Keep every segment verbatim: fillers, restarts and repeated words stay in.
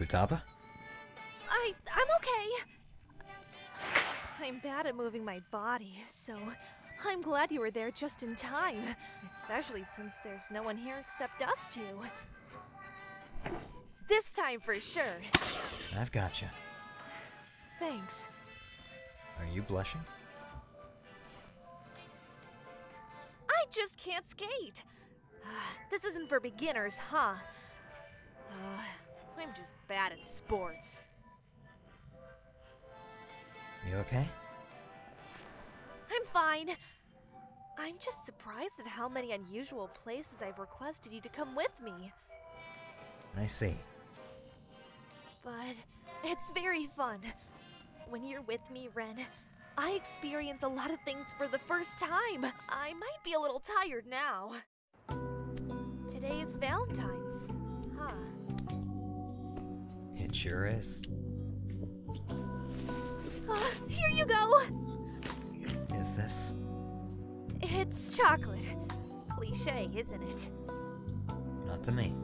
Futaba? I... I'm okay. I'm bad at moving my body, so I'm glad you were there just in time. Especially since there's no one here except us two. This time for sure. I've gotcha. Thanks. Are you blushing? I just can't skate. Uh, this isn't for beginners, huh? Uh, I'm just bad at sports. You okay? I'm fine. I'm just surprised at how many unusual places I've requested you to come with me. I see. But it's very fun. When you're with me, Ren, I experience a lot of things for the first time. I might be a little tired now. Today is Valentine's, huh? It sure is. Uh, here you go! Is this? It's chocolate. Cliché, isn't it? Not to me.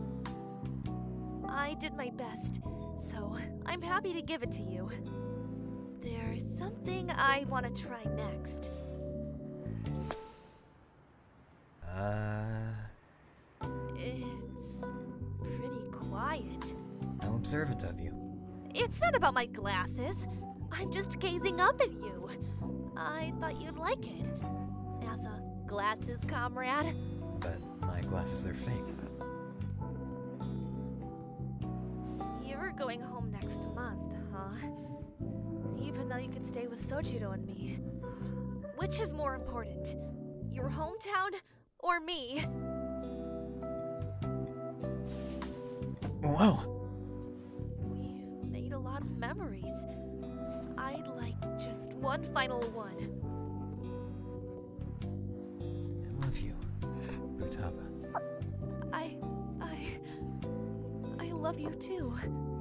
I did my best, so I'm happy to give it to you. There's something I want to try next. Uh... It's pretty quiet. How observant of you. It's not about my glasses. I'm just gazing up at you. I thought you'd like it. As a glasses comrade. But my glasses are fake. You're going home next month, huh? Even though you could stay with Sochiro and me. Which is more important? Your hometown or me? Whoa! We made a lot of memories. I'd like just one final one. I love you, Futaba. I... I... I love you too.